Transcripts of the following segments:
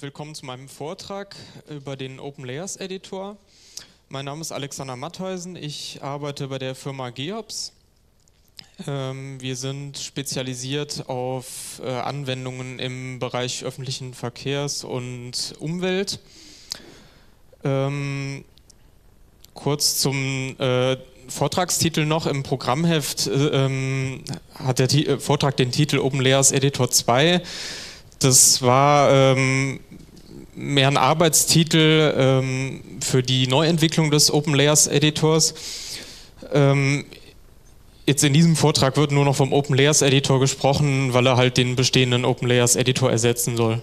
Willkommen zu meinem Vortrag über den OpenLayers Editor. Mein Name ist Alexander Matheisen, ich arbeite bei der Firma GEOPS. Wir sind spezialisiert auf Anwendungen im Bereich öffentlichen Verkehrs und Umwelt. Kurz zum Vortragstitel noch. Im Programmheft hat der Vortrag den Titel OpenLayers Editor 2. Das war mehr ein Arbeitstitel für die Neuentwicklung des OpenLayers Editors. Jetzt in diesem Vortrag wird nur noch vom OpenLayers Editor gesprochen, weil er halt den bestehenden OpenLayers Editor ersetzen soll.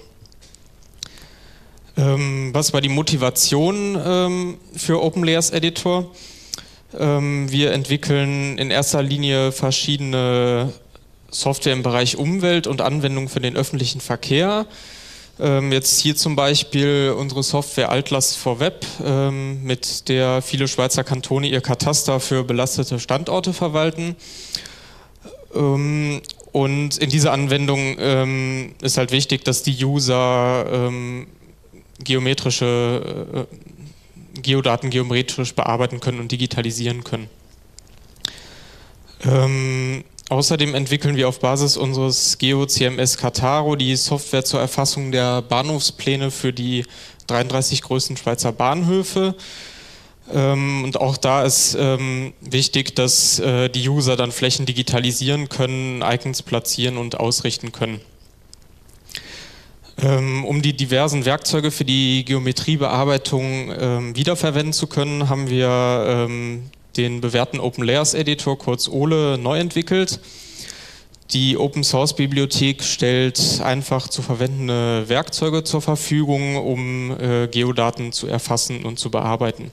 Was war die Motivation für OpenLayers Editor? Wir entwickeln in erster Linie verschiedene Software im Bereich Umwelt und Anwendungen für den öffentlichen Verkehr. Jetzt hier zum Beispiel unsere Software Atlas for Web, mit der viele Schweizer Kantone ihr Kataster für belastete Standorte verwalten. Und in dieser Anwendung ist halt wichtig, dass die User Geodaten geometrisch bearbeiten können und digitalisieren können. Außerdem entwickeln wir auf Basis unseres GeoCMS Kataro die Software zur Erfassung der Bahnhofspläne für die 33 größten Schweizer Bahnhöfe. Und auch da ist wichtig, dass die User dann Flächen digitalisieren können, Icons platzieren und ausrichten können. Um die diversen Werkzeuge für die Geometriebearbeitung wiederverwenden zu können, haben wir den bewährten OpenLayers Editor, kurz OLE, neu entwickelt. Die Open Source Bibliothek stellt einfach zu verwendende Werkzeuge zur Verfügung, um Geodaten zu erfassen und zu bearbeiten.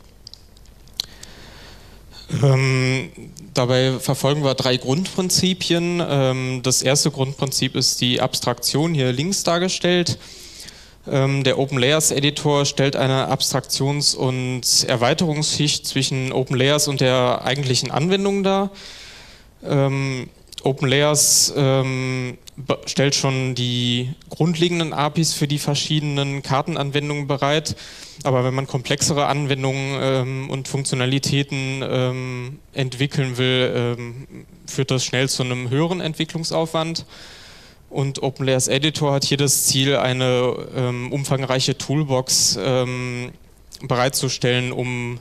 Dabei verfolgen wir drei Grundprinzipien. Das erste Grundprinzip ist die Abstraktion, hier links dargestellt. Der OpenLayers Editor stellt eine Abstraktions- und Erweiterungsschicht zwischen OpenLayers und der eigentlichen Anwendung dar. OpenLayers stellt schon die grundlegenden APIs für die verschiedenen Kartenanwendungen bereit, aber wenn man komplexere Anwendungen und Funktionalitäten entwickeln will, führt das schnell zu einem höheren Entwicklungsaufwand. Und OpenLayers Editor hat hier das Ziel, eine umfangreiche Toolbox bereitzustellen, um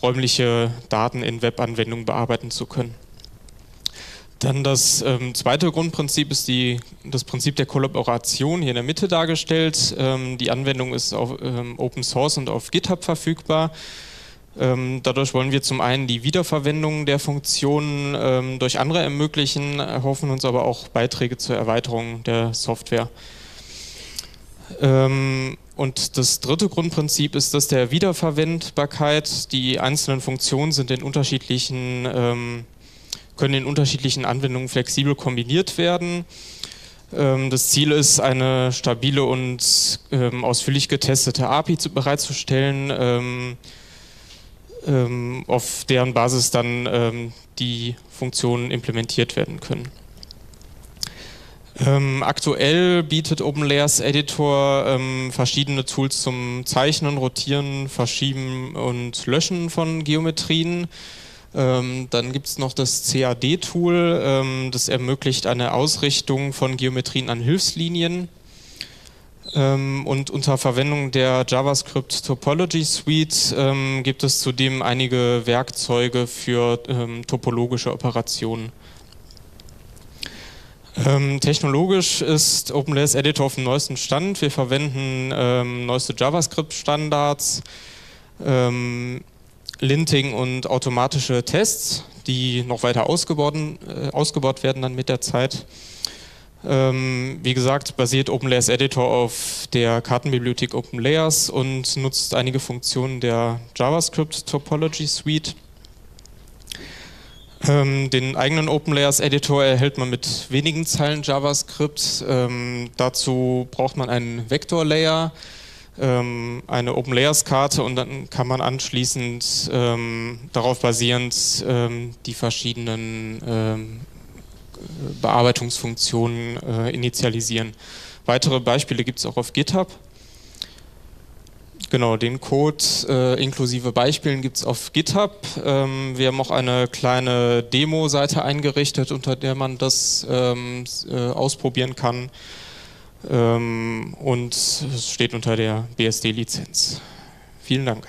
räumliche Daten in Webanwendungen bearbeiten zu können. Dann das zweite Grundprinzip ist das Prinzip der Kollaboration, hier in der Mitte dargestellt. Die Anwendung ist auf Open Source und auf GitHub verfügbar. Dadurch wollen wir zum einen die Wiederverwendung der Funktionen durch andere ermöglichen, erhoffen uns aber auch Beiträge zur Erweiterung der Software. Und das dritte Grundprinzip ist das der Wiederverwendbarkeit. Die einzelnen Funktionen sind können in unterschiedlichen Anwendungen flexibel kombiniert werden. Das Ziel ist, eine stabile und ausführlich getestete API bereitzustellen, auf deren Basis dann die Funktionen implementiert werden können. Aktuell bietet OpenLayers Editor verschiedene Tools zum Zeichnen, Rotieren, Verschieben und Löschen von Geometrien. Dann gibt es noch das CAD-Tool, das ermöglicht eine Ausrichtung von Geometrien an Hilfslinien. Und unter Verwendung der JavaScript Topology Suite gibt es zudem einige Werkzeuge für topologische Operationen. Technologisch ist OpenLayers Editor auf dem neuesten Stand. Wir verwenden neueste JavaScript-Standards, Linting und automatische Tests, die noch weiter ausgebaut werden dann mit der Zeit. Wie gesagt, basiert OpenLayers Editor auf der Kartenbibliothek OpenLayers und nutzt einige Funktionen der JavaScript Topology Suite. Den eigenen OpenLayers Editor erhält man mit wenigen Zeilen JavaScript. Dazu braucht man einen Vektorlayer, eine OpenLayers-Karte, und dann kann man anschließend darauf basierend die verschiedenen Bearbeitungsfunktionen initialisieren. Weitere Beispiele gibt es auch auf GitHub. Genau, den Code inklusive Beispielen gibt es auf GitHub. Wir haben auch eine kleine Demo-Seite eingerichtet, unter der man das ausprobieren kann. Und es steht unter der BSD-Lizenz. Vielen Dank.